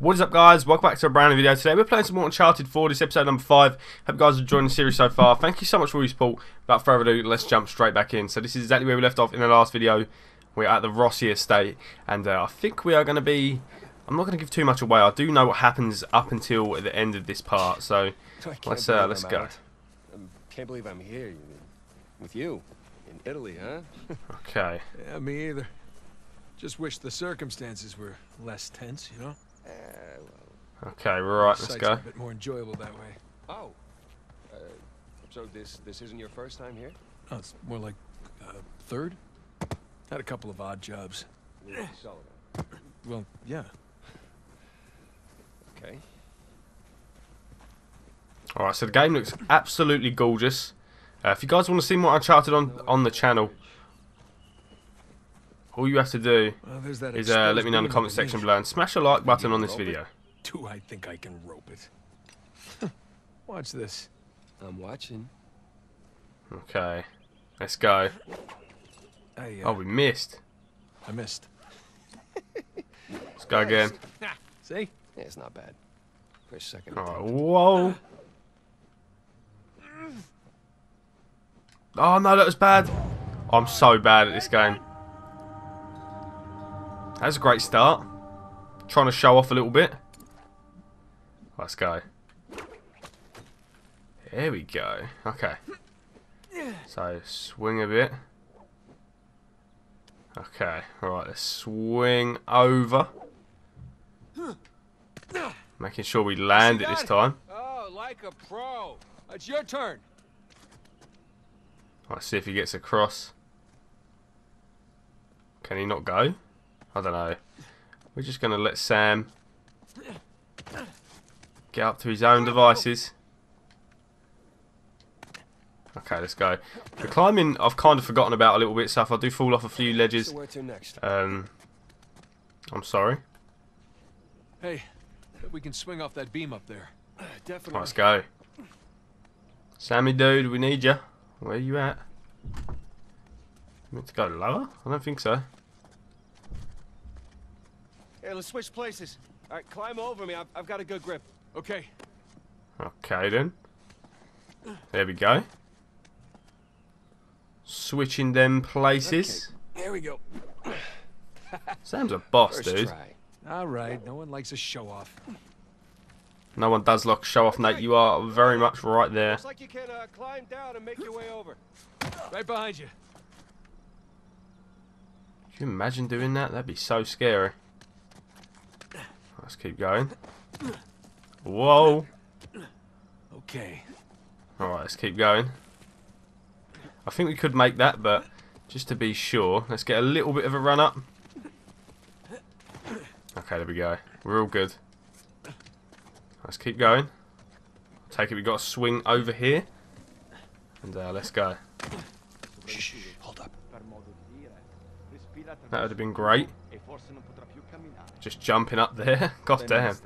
What is up, guys? Welcome back to a brand new video. Today we're playing some more Uncharted 4. This is episode number 5. Hope you guys are enjoying the series so far. Thank you so much for all your support. Without further ado, let's jump straight back in. So this is exactly where we left off in the last video. We're at the Rossi estate, and I think we are going to be... I'm not going to give too much away. I do know what happens up until the end of this part, so let's go. I can't believe I'm here with you in Italy, huh? Okay. Yeah, me either. Just wish the circumstances were less tense, you know? Okay, right, let's go. A bit more enjoyable that way. Oh, so this isn't your first time here? No, it's more like third. Had a couple of odd jobs. Sullivan. Well, yeah. Okay. All right, so the game looks absolutely gorgeous. If you guys want to see more Uncharted on the channel, all you have to do is let me know in the comment section below and smash a like button on this video. Do I think I can rope it? Watch this. I'm watching. Okay, let's go. Oh, we missed. I missed. Let's go again. See? Yeah, it's not bad. For a second. Alright, whoa. Oh no, that was bad. I'm so bad at this game. That's a great start. Trying to show off a little bit. Let's go. There we go. Okay. So, swing a bit. Okay. Alright, let's swing over. Making sure we land it this time. Oh, like a pro. It's your turn. Let's see if he gets across. Can he not go? I don't know. We're just going to let Sam get up to his own devices. Okay, let's go. The climbing I've kind of forgotten about a little bit, so if I do fall off a few ledges, I'm sorry. Hey, we can swing off that beam up there. Definitely. Let's go. Sammy dude, we need you. Where are you at? You meant to go lower? I don't think so. Hey, let's switch places. All right, climb over me. I've got a good grip. Okay. Okay, then. There we go. Switching them places. Okay. There we go. Sam's a boss, first dude. Try. All right, no one likes a show-off. No one does like show-off, Nate. You are very much right there. Looks like you can climb down and make your way over. Right behind you. Can you imagine doing that? That'd be so scary. Let's keep going. Whoa. Okay. Alright, let's keep going. I think we could make that, but just to be sure, let's get a little bit of a run up. Okay, there we go. We're all good. Let's keep going. Take it, we've got a swing over here. And let's go. Shh, hold up. That would have been great. Just jumping up there. God damn.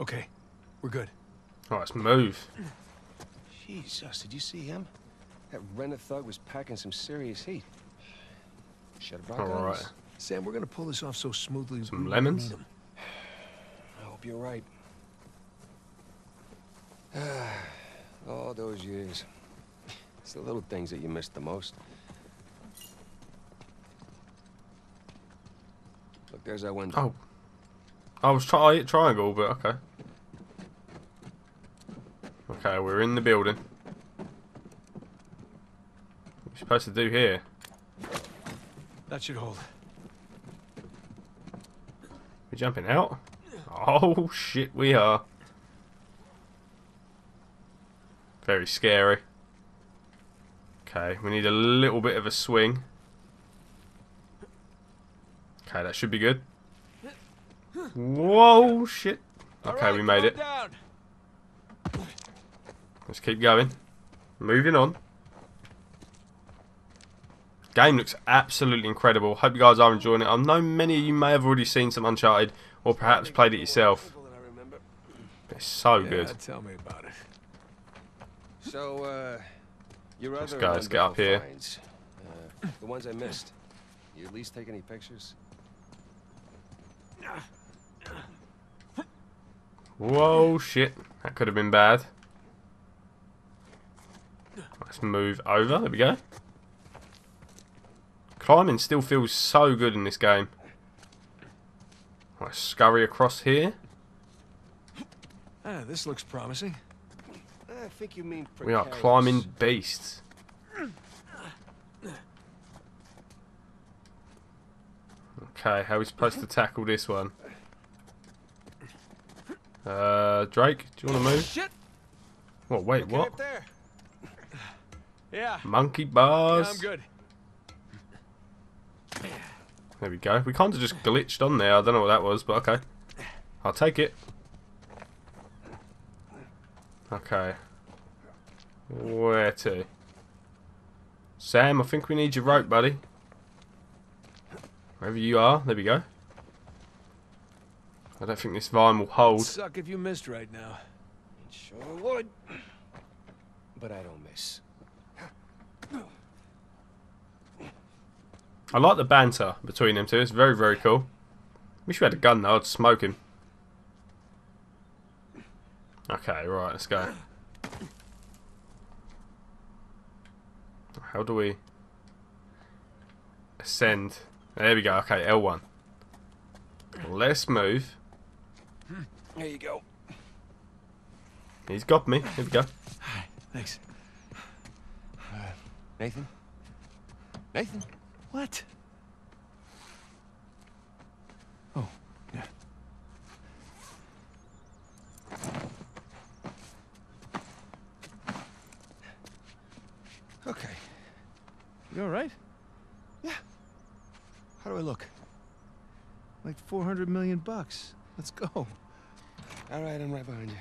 Okay, we're good. Oh, let's move. Jesus, did you see him? That Renner thug was packing some serious heat. Alright. Sam, we're gonna pull this off so smoothly. Some lemons? I hope you're right. All those years. It's the little things that you miss the most. Look, there's that window. Oh. I was trying to hit triangle, but okay. Okay, we're in the building. What are you supposed to do here? That should hold. We're jumping out? Oh, shit, we are. Very scary. Okay, we need a little bit of a swing. Okay, that should be good. Whoa, shit. Okay, we made it. Let's keep going. Moving on. Game looks absolutely incredible. Hope you guys are enjoying it. I know many of you may have already seen some Uncharted or perhaps played it yourself. It's so good. Tell me about it. So, your other guys get up here. The ones I missed. You at least take any pictures? Whoa, shit. That could have been bad. Let's move over. There we go. Climbing still feels so good in this game. Let's scurry across here. Ah, this looks promising. I think you mean precarious. We are climbing beasts. Okay, how are we supposed to tackle this one? Drake, do you want to move? Shit. Whoa, wait, okay, what? There. Yeah. Monkey bars. Yeah, I'm good. There we go. We kind of just glitched on there. I don't know what that was, but okay. I'll take it. Okay. Where to? Sam, I think we need your rope, buddy. Wherever you are. There we go. I don't think this vine will hold. It'd suck if you missed right now. It sure would. But I don't miss. I like the banter between them two. It's very, very cool. Wish we had a gun though. I'd smoke him. Okay, right. Let's go. How do we ascend? There we go. Okay, L1. Let's move. There you go. He's got me. Here we go. Thanks. Nathan? Nathan? What? Oh, yeah. Okay. You all right? Yeah. How do I look? Like 400 million bucks. Let's go. All right, I'm right behind you.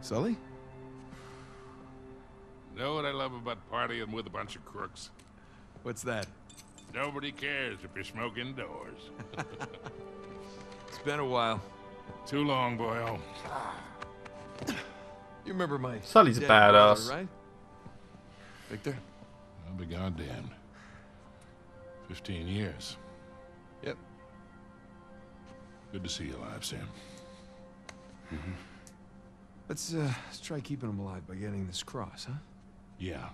Sully? Know what I love about partying with a bunch of crooks? What's that? Nobody cares if you're smoking indoors. It's been a while. Too long, boyo. You remember my... Sully's a badass. Brother, right? Victor? I'll be goddamn. 15 years. Yep. Good to see you alive, Sam. Mm-hmm. Let's try keeping him alive by getting this cross, huh? Yeah,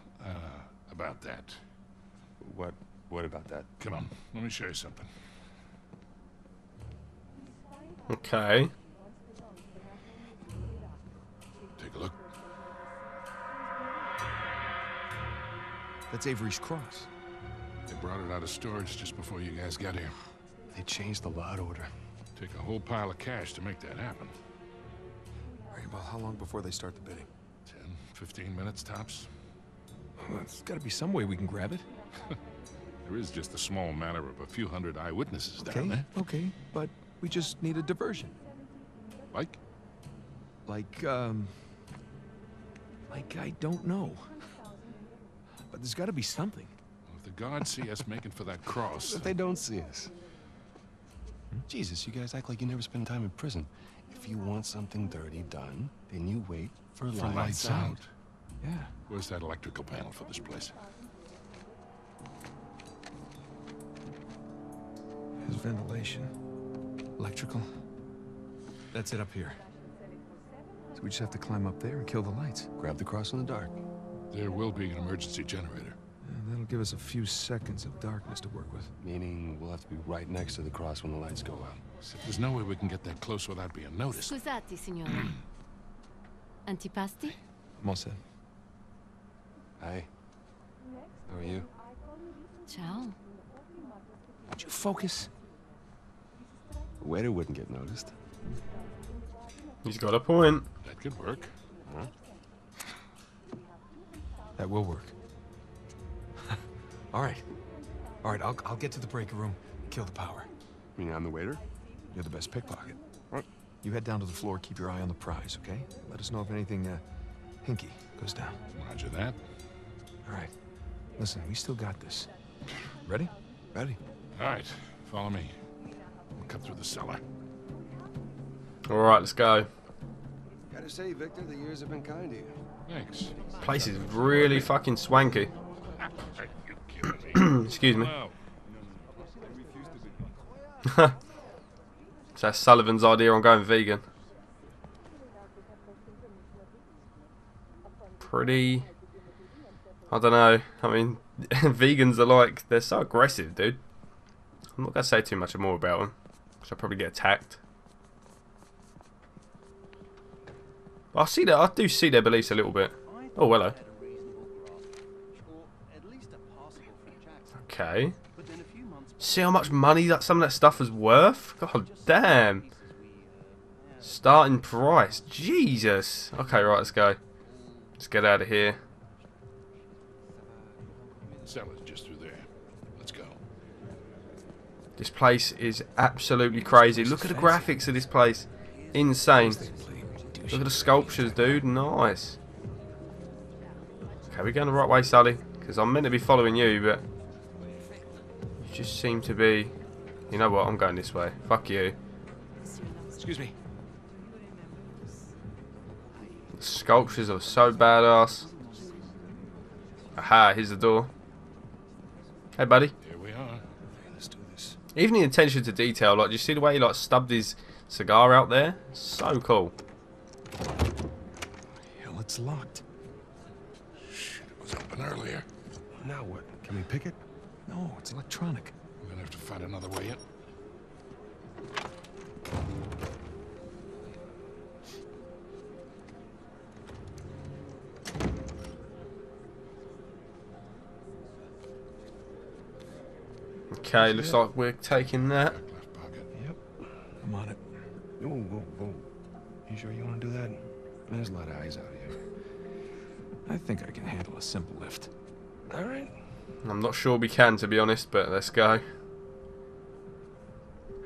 about that. What about that? Come on, let me show you something. Okay. Take a look. That's Avery's cross. They brought it out of storage just before you guys got here. They changed the lot order. Take a whole pile of cash to make that happen. All right, well, how long before they start the bidding? 10, 15 minutes tops. Well, there's got to be some way we can grab it. There is just a small matter of a few hundred eyewitnesses down there. Okay, but we just need a diversion. Like? Like I don't know. But there's got to be something. Well, if the gods see us making for that cross... But they don't see us. Hmm? Jesus, you guys act like you never spend time in prison. If you want something dirty done, then you wait for lights out. Yeah. Where's that electrical panel for this place? There's ventilation. Electrical. That's it up here. So we just have to climb up there and kill the lights. Grab the cross in the dark. There will be an emergency generator. And that'll give us a few seconds of darkness to work with. Meaning we'll have to be right next to the cross when the lights go out. So there's no way we can get that close without being noticed. Scusate, signora. Antipasti? I'm all set. Hi. How are you? Ciao. Would you focus? The waiter wouldn't get noticed. He's got a point. That could work. Huh? That will work. All right. All right, I'll get to the break room and kill the power. You mean I'm the waiter? You're the best pickpocket. What? You head down to the floor, keep your eye on the prize, okay? Let us know if anything hinky goes down. Roger that. All right. Listen, we still got this. Ready? Ready. All right. Follow me. We'll come through the cellar. All right, let's go. Gotta say, Victor, the years have been kind to you. Thanks. Place is really fucking swanky. Excuse me. So that's Sullivan's idea on going vegan. Pretty. I don't know. I mean, vegans are like, they're so aggressive, dude. I'm not gonna say too much more about them, because I'll probably get attacked. I see that. I do see their beliefs a little bit. Oh, hello. Okay. See how much money that some of that stuff is worth? God damn. Starting price. Jesus. Okay, right, let's go. Let's get out of here. Salad's just through there. Let's go. This place is absolutely crazy. Look at the graphics of this place. Insane. Look at the sculptures, dude. Nice. Okay, we're going the right way, Sully. Because I'm meant to be following you, but you just seem to be... You know what? I'm going this way. Fuck you. Excuse me. The sculptures are so badass. Aha, here's the door. Hey, buddy. Here we are. Let's do this. Even the attention to detail. Like, do you see the way he like stubbed his cigar out there? So cool. Hell, it's locked. Shit, it was open earlier. Now what? Can we pick it? No, it's electronic. We're gonna have to find another way in. Okay, looks like we're taking that. Left pocket. Yep, I'm on it. Whoa, whoa, whoa. You sure you want to do that? There's a lot of eyes out here. I think I can handle a simple lift. All right. I'm not sure we can, to be honest, but let's go.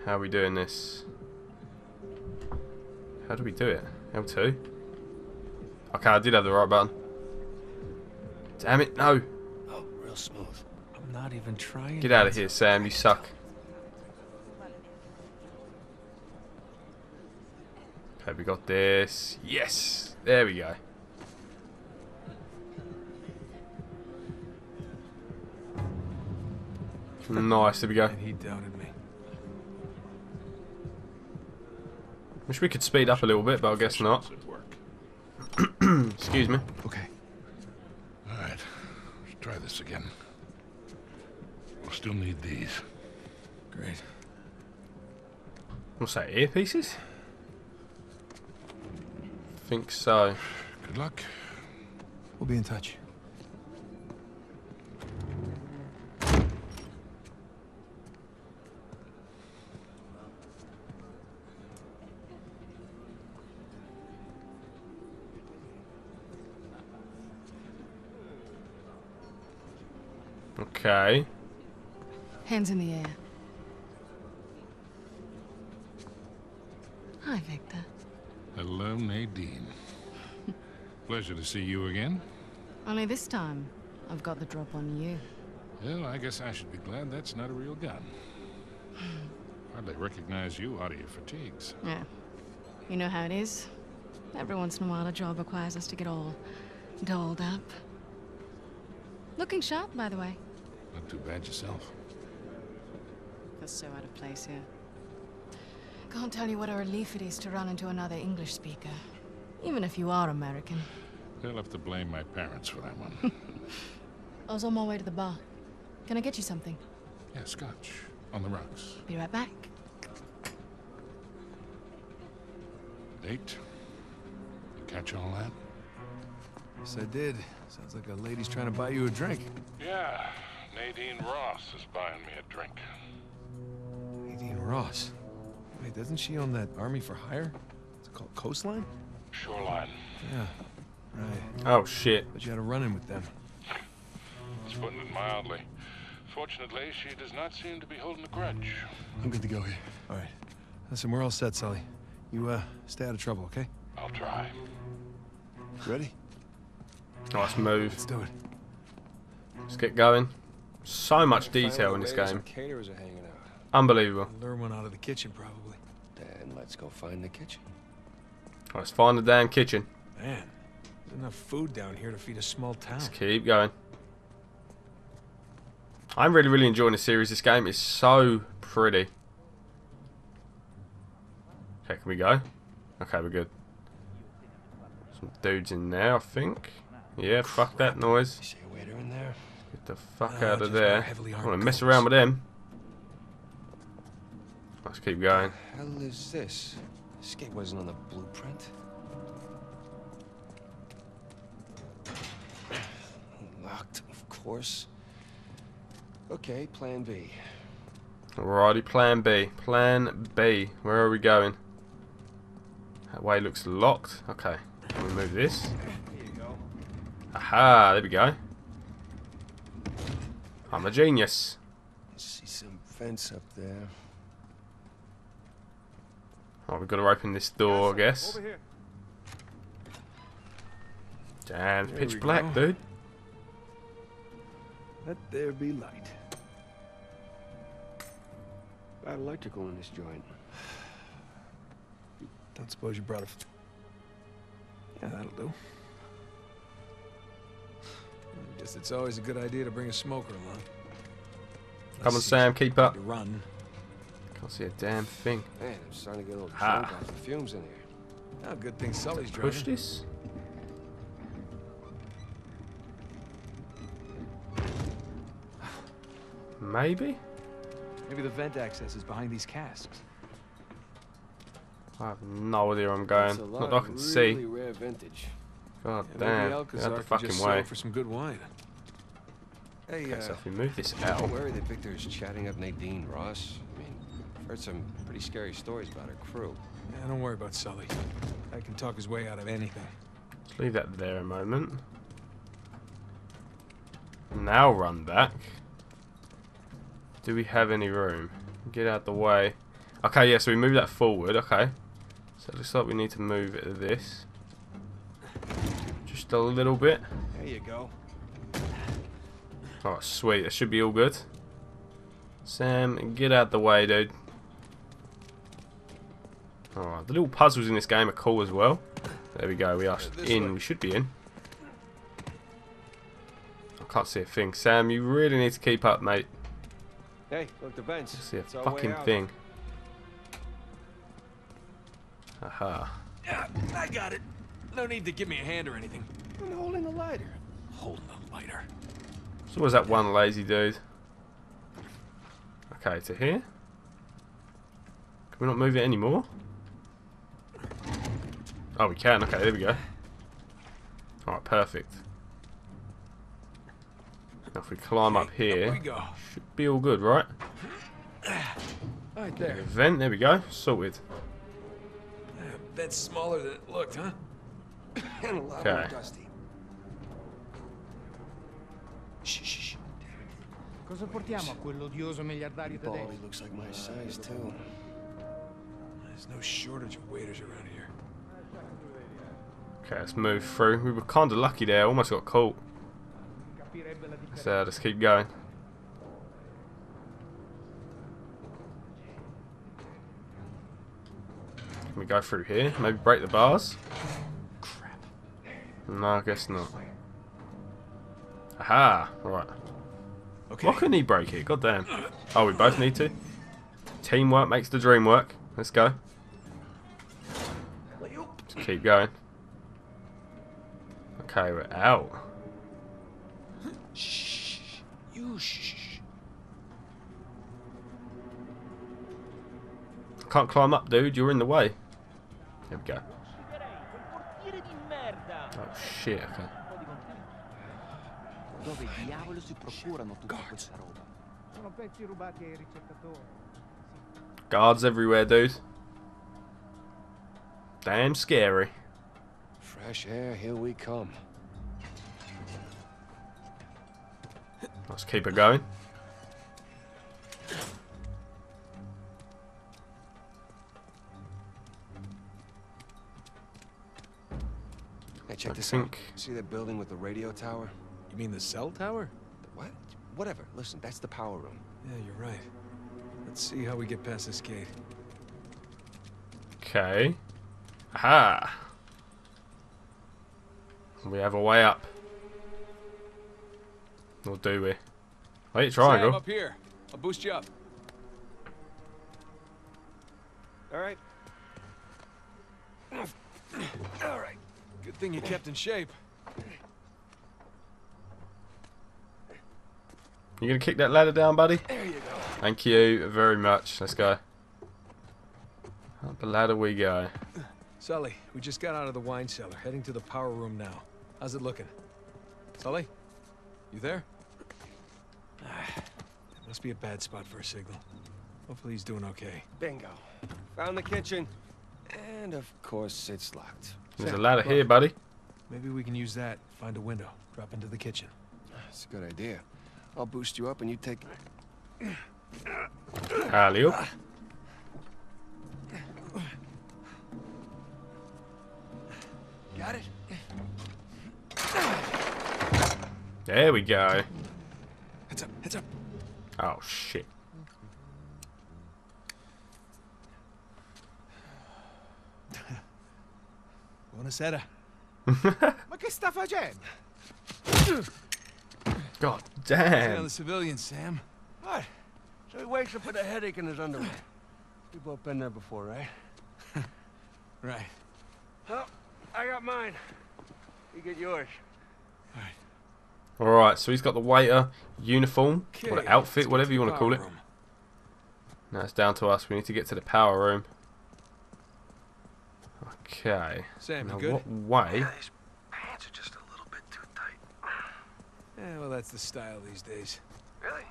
How are we doing this? How do we do it? L2? Okay, I did have the right button. Damn it, no. Oh, real smooth. I'm not even trying. Get out of here, Sam. You suck. Okay, we got this. Yes! There we go. Nice, there we go. And he doubted me. Wish we could speed up a little bit, but I guess not. Excuse me. Okay. Alright, let's try this again. We'll still need these. Great. What's that, earpieces? I think so. Good luck. We'll be in touch. Okay. Hands in the air. Hi, Victor. Hello, Nadine. Pleasure to see you again. Only this time, I've got the drop on you. Well, I guess I should be glad that's not a real gun. Hardly recognize you out of your fatigues. Yeah. You know how it is. Every once in a while, a job requires us to get all dolled up. Looking sharp, by the way. Not too bad yourself. That's so out of place here. Can't tell you what a relief it is to run into another English speaker. Even if you are American. They'll have to blame my parents for that one. I was on my way to the bar. Can I get you something? Yeah, scotch. On the rocks. Be right back. Date? You catch all that? Yes, I did. Sounds like a lady's trying to buy you a drink. Yeah, Nadine Ross is buying me a drink. Nadine Ross? Wait, doesn't she own that Army for Hire? It's called Coastline? Shoreline. Yeah, right. Oh, shit. But you had a run-in with them. It's putting it mildly. Fortunately, she does not seem to be holding a grudge. I'm good to go here. All right. Listen, we're all set, Sully. You, stay out of trouble, okay? I'll try. Ready? Nice move. Let's do it. Let's get going. So much detail in this game. Unbelievable. Lure one out of the kitchen, probably. And let's go find the kitchen. Let's find the damn kitchen. Man, there's enough food down here to feed a small town. Let's keep going. I'm really, really enjoying the series. This game is so pretty. Okay, can we go? Okay, we're good. Some dudes in there, I think. Yeah, fuck that noise. See a waiter in there? Get the fuck out of there. I don't want to mess around with them. Let's keep going. How the hell is this? This gate wasn't on the blueprint. Locked, of course. Okay, plan B. Alrighty, plan B. Plan B. Where are we going? That way looks locked. Okay, can we move this? Here you go. Aha, there we go. I'm a genius. I see some fence up there. Oh, we've got to open this door, I guess. Damn, pitch black, dude. Let there be light. Bad electrical in this joint. Don't suppose you brought a... Yeah, that'll do. I guess it's always a good idea to bring a smoker along. Come on, Sam, keep up. Run. Can't see a damn thing. Man, I'm starting to get a little drunk off the fumes in here. Now, good thing Sully's driving. Push this. Maybe? Maybe the vent access is behind these casks. I have no idea where I'm going. Not that I can see. Rare vintage. God damn. Out the fucking way. For some good wine. Hey, okay, so if we move this out. Don't worry that Victor is chatting up Nadine Ross. I mean, I've heard some pretty scary stories about her crew. Yeah, don't worry about Sully. I can talk his way out of anything. Let's leave that there a moment. Now run back. Do we have any room? Get out the way. Okay, yeah, so we move that forward. Okay. So it looks like we need to move this. Just a little bit. There you go. Oh, sweet. That should be all good. Sam, get out the way, dude. Alright, the little puzzles in this game are cool as well. There we go. We are in. We should be in. I can't see a thing. Sam, you really need to keep up, mate. Hey, look, the bench. See a fucking thing. Aha. Yeah, I got it. No need to give me a hand or anything. I'm holding the lighter. Holding the lighter. So was that one lazy dude? Okay, to here. Can we not move it anymore? Oh, we can. Okay, there we go. All right, perfect. Now if we climb up here, should be all good, right? Right there. The vent, there we go. Sorted. That's smaller than it looked, huh? And a lot more dusty. Shh, shh, shh. Cosa portiamo a quell'odioso miliardario today? He looks like my size too. There's no shortage of waiters around here. Okay, let's move through. We were kind of lucky there. Almost got caught. So, let's keep going. Can we go through here? Maybe break the bars? Crap. No, I guess not. Aha! Right. Okay. Why couldn't he break it? God damn. Oh, we both need to? Teamwork makes the dream work. Let's go. Let's keep going. Okay, we're out. Shh, you shh. Can't climb up, dude. You're in the way. There we go. Oh shit. Okay. Guards. Guards everywhere, dude. Damn scary. Fresh air, here we come. Let's keep it going. Hey, check this out. See that building with the radio tower? You mean the cell tower? What? Whatever. Listen, that's the power room. Yeah, you're right. Let's see how we get past this gate. Okay. Aha! We have a way up. Or do we? Wait, triangle. Sam, up here. I'll boost you up. Alright. Alright. Good thing you kept in shape. You gonna kick that ladder down, buddy? There you go. Thank you very much. Let's go. Up the ladder we go. Sully, we just got out of the wine cellar, heading to the power room now. How's it looking? Sully? You there? That must be a bad spot for a signal. Hopefully he's doing okay. Bingo. Found the kitchen. And of course it's locked. There's a ladder here, buddy. Maybe we can use that, find a window, drop into the kitchen. That's a good idea. I'll boost you up and you take... Alley-oop. Got it. There we go. Heads up, heads up. Oh, shit. Buonasera. Ma che sta facendo? God damn. Another civilian, Sam. What? So he wakes up with a headache in his underwear. We've both been there before, right? Right. Well, I got mine. You get yours. All right. All right. So he's got the waiter uniform, okay, or the outfit, whatever you want to call it. Now it's down to us. We need to get to the power room. Okay. Sam, now, you good? What way? These pants are just a little bit too tight. Yeah, well, that's the style these days. Really?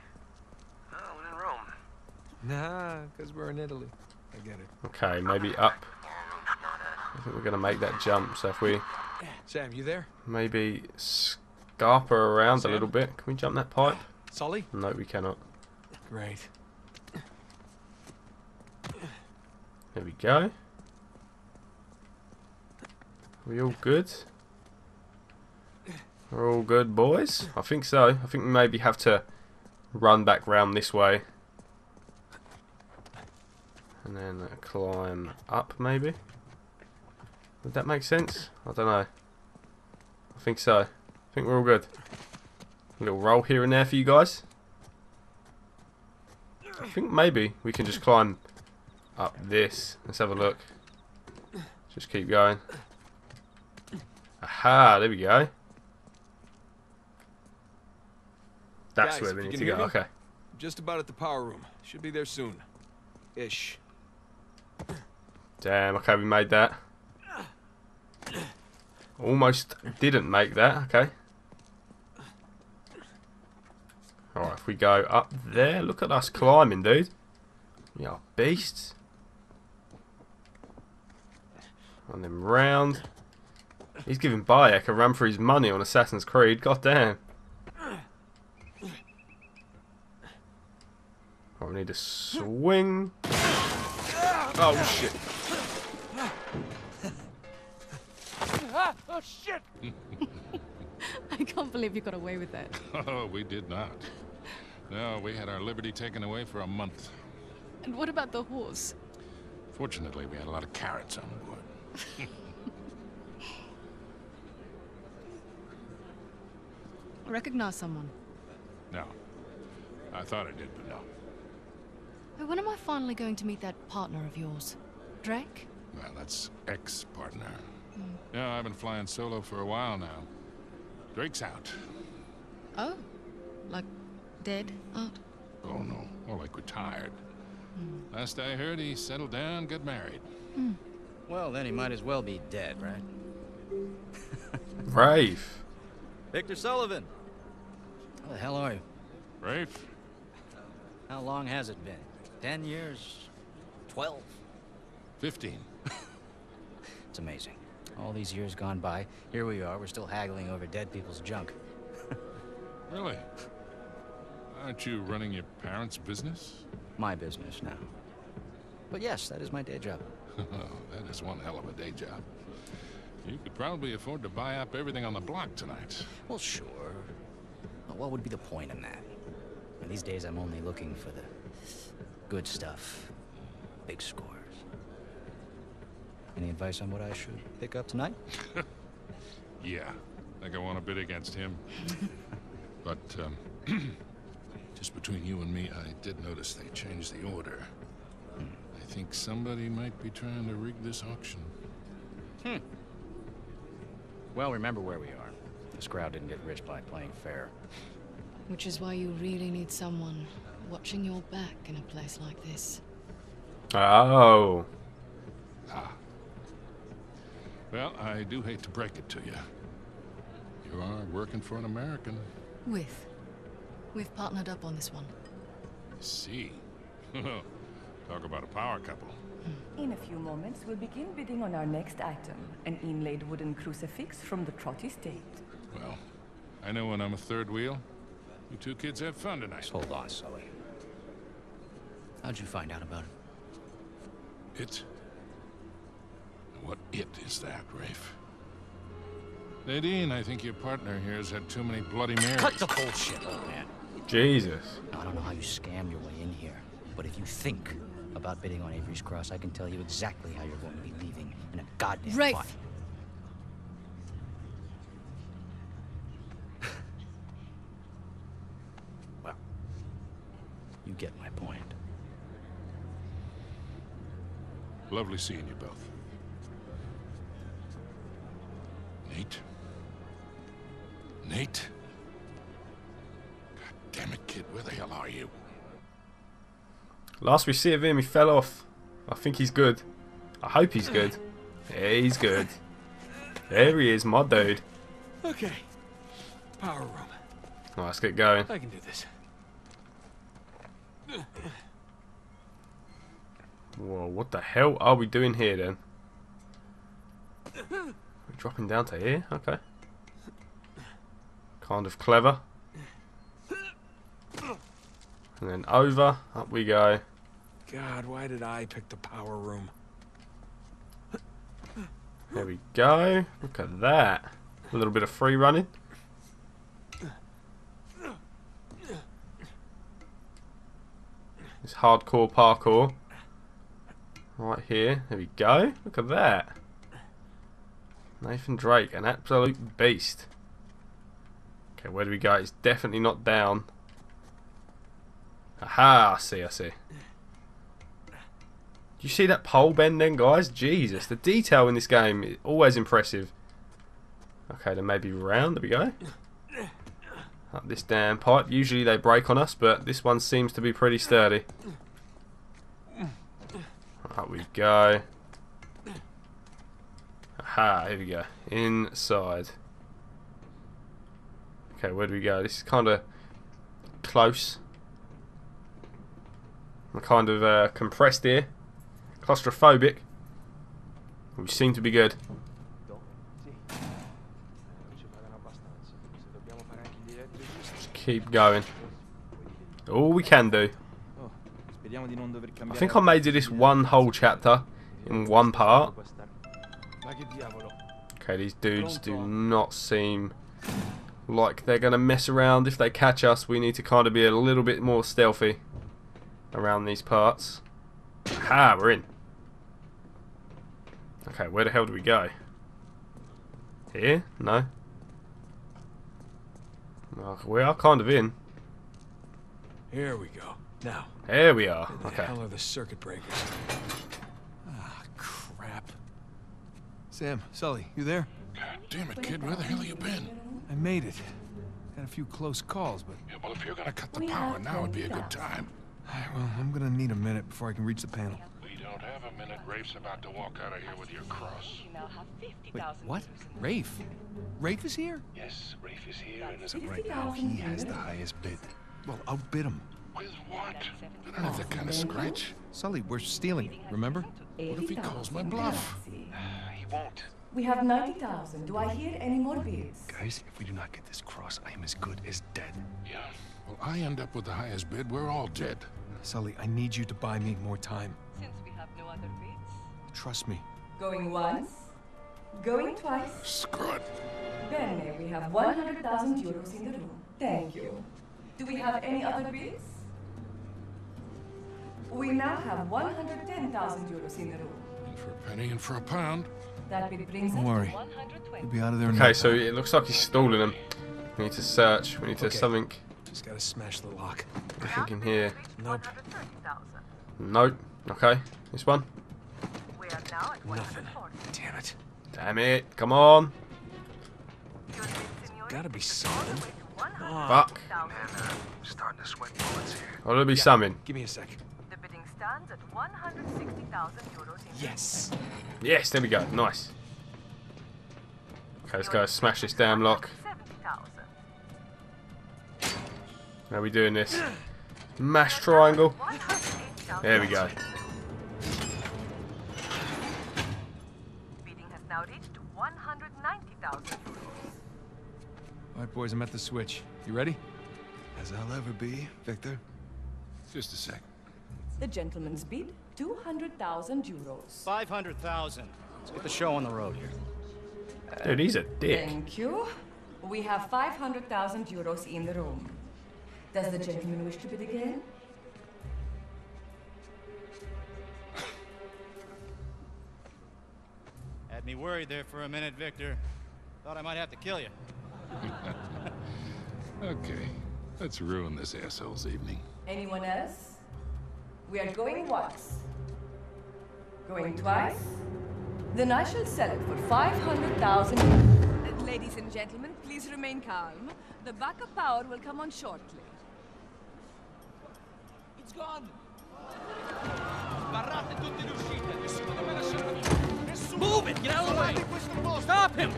Nah, because we're in Italy. I get it. Okay, maybe up. I think we're going to make that jump, so if we... Sam, you there? Maybe scarper around Sam? A little bit. Can we jump that pipe? Sully? No, we cannot. Great. There we go. Are we all good? We're all good, boys? I think so. I think we maybe have to run back round this way. And then climb up, maybe? Would that make sense? I don't know. I think so. I think we're all good. A little roll here and there for you guys. I think maybe we can just climb up this. Let's have a look. Just keep going. Aha, there we go. That's where we need to go. Okay. Just about at the power room. Should be there soon. Ish. Damn, okay, we made that. Almost didn't make that, okay. Alright, if we go up there, look at us climbing, dude. We are beasts. And then round. He's giving Bayek a run for his money on Assassin's Creed, goddamn. Alright, we need to swing. Oh shit. Oh shit! I can't believe you got away with that. Oh, we did not. No, we had our liberty taken away for a month. And what about the horse? Fortunately, we had a lot of carrots on board. Recognize someone? No. I thought I did, but no. But when am I finally going to meet that partner of yours? Drake? Well, that's ex-partner. Yeah, I've been flying solo for a while now. Drake's out. Oh, like dead out? Oh no, more like retired. Last I heard, he settled down, got married. Well, then he might as well be dead, right? Rafe. Victor Sullivan. How the hell are you? Rafe. How long has it been? 10 years? 12? 15. It's amazing. All these years gone by, here we are, we're still haggling over dead people's junk. Really? Aren't you running your parents' business? My business now. But yes, that is my day job. That is one hell of a day job. You could probably afford to buy up everything on the block tonight. Well, sure. But what would be the point in that? And these days I'm only looking for the good stuff. Big scores. Any advice on what I should pick up tonight? Yeah, I think I want to bid against him. But, just between you and me, I did notice they changed the order. I think somebody might be trying to rig this auction. Hmm. Well, remember where we are. This crowd didn't get rich by playing fair. Which is why you really need someone watching your back in a place like this. Oh. Ah. Well, I do hate to break it to you. You are working for an American. We've partnered up on this one. I see. Talk about a power couple. In a few moments, we'll begin bidding on our next item, an inlaid wooden crucifix from the Trotty State. Well, I know when I'm a third wheel. You two kids have fun tonight. Just hold on, Sully. How'd you find out about it? It? What it is that, Rafe? Nadine, I think your partner here has had too many Bloody Marys. Cut the bullshit, old man. Jesus. I don't know how you scam your way in here, but if you think about bidding on Avery's Cross, I can tell you exactly how you're going to be leaving in a goddamn Rafe. Body. Well, you get my point. Lovely seeing you both. Nate? God damn it, kid, where the hell are you? Last we see of him, he fell off. I think he's good. I hope he's good. Yeah, he's good. There he is, my dude. Okay. Power room. Right, let's get going. I can do this. Whoa, what the hell are we doing here then? We're dropping down to here? Okay. Kind of clever. And then over, up we go. God, why did I pick the power room? There we go. Look at that. A little bit of free running. It's hardcore parkour. Right here. There we go. Look at that. Nathan Drake, an absolute beast. Okay, where do we go? It's definitely not down. Aha, I see. Do you see that pole bend then, guys? Jesus, the detail in this game is always impressive. Okay, then maybe round, there we go. Up this damn pipe. Usually they break on us, but this one seems to be pretty sturdy. Up we go. Aha, here we go. Inside. Okay, where do we go? This is kind of close. I'm kind of compressed here. Claustrophobic. We seem to be good. Just keep going. All we can do. I think I made this one whole chapter in one part. Okay, these dudes do not seem like they're going to mess around. If they catch us, we need to kind of be a little bit more stealthy around these parts. Aha, we're in. Okay, where the hell do we go? Here? No. Oh, we are kind of in. Here we go. Now. Here we are. Where the hell are the circuit breakers? Ah, crap. Sam, Sully, you there? God damn it, kid. Where the hell have you been? I made it. Had a few close calls, but... Yeah, well, if you're gonna cut the power, now would be a good time. Well, I'm gonna need a minute before I can reach the panel. We don't have a minute. Rafe's about to walk out of here with your cross. Wait, what? Rafe? Rafe is here? Yes, Rafe is here, and as of right now, he has the highest bid. Well, outbid him. With what? I don't have that kind of scratch. Sully, we're stealing it, remember? What if he calls my bluff? He won't. We have 90,000. Do I hear any more bids? Guys, if we do not get this cross, I am as good as dead. Yeah. Well, I end up with the highest bid. We're all dead. Sully, I need you to buy me more time. Since we have no other bids. Trust me. Going once. Going twice. Screw it. Bene, we have 100,000 euros in the room. Thank you. Do we have any other bids? We now have 110,000 euros in the room. And for a penny and for a pound. That brings Don't worry. We'll be out of there. Okay, so it looks like he's stolen them. We need to search. We need to do something. Just gotta smash the lock. Nothing in here. Nope. Nope. Okay. This one. We are now at nothing. Damn it. Damn it. Come on. There's gotta be something. Oh. Fuck. Man, starting to sweat bullets here. Oh, there'll be something. Give me a sec. The bidding stands at 160,000 euros. Yes. Yes. There we go. Nice. Okay, let's go smash this damn lock. How are we doing this? Mash triangle. There we go. Bidding has now reached 190,000 euros. All right, boys, I'm at the switch. You ready? As I'll ever be, Victor. Just a sec. The gentleman's bid, 200,000 euros. 500,000. Let's get the show on the road here. Dude, he's a dick. Thank you. We have 500,000 euros in the room. Does the gentleman wish to bid again? Had me worried there for a minute, Victor. Thought I might have to kill you. Okay, let's ruin this asshole's evening. Anyone else? We are going once. Going twice? Then I shall sell it for 500,000. Ladies and gentlemen, please remain calm. The backup power will come on shortly. It's gone. Move it! Get out of the way! Stop him!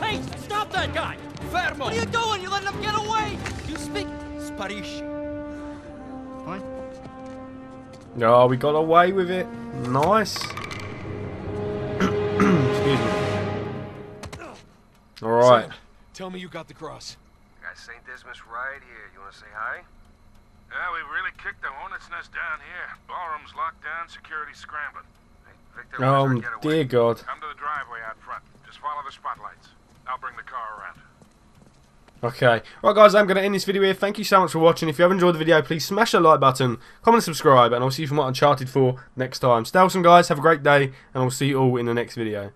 Hey! Stop that guy! Fermo! What are you doing? You're letting him get away! You speak Spanish. Fine. No, we got away with it. Nice. Excuse me. All right. Sam, tell me you got the cross. Got Saint Dismas right here. You want to say hi? Yeah, we really kicked the hornet's nest down here. Ballroom's locked down, security scrambling. Hey, Victor, dear God. Come to the driveway out front. Just follow the spotlights. I'll bring the car around. Okay. Right, guys, I'm going to end this video here. Thank you so much for watching. If you have enjoyed the video, please smash that like button, comment, subscribe, and I'll see you for more Uncharted 4 next time. Stay awesome, guys. Have a great day, and I'll see you all in the next video.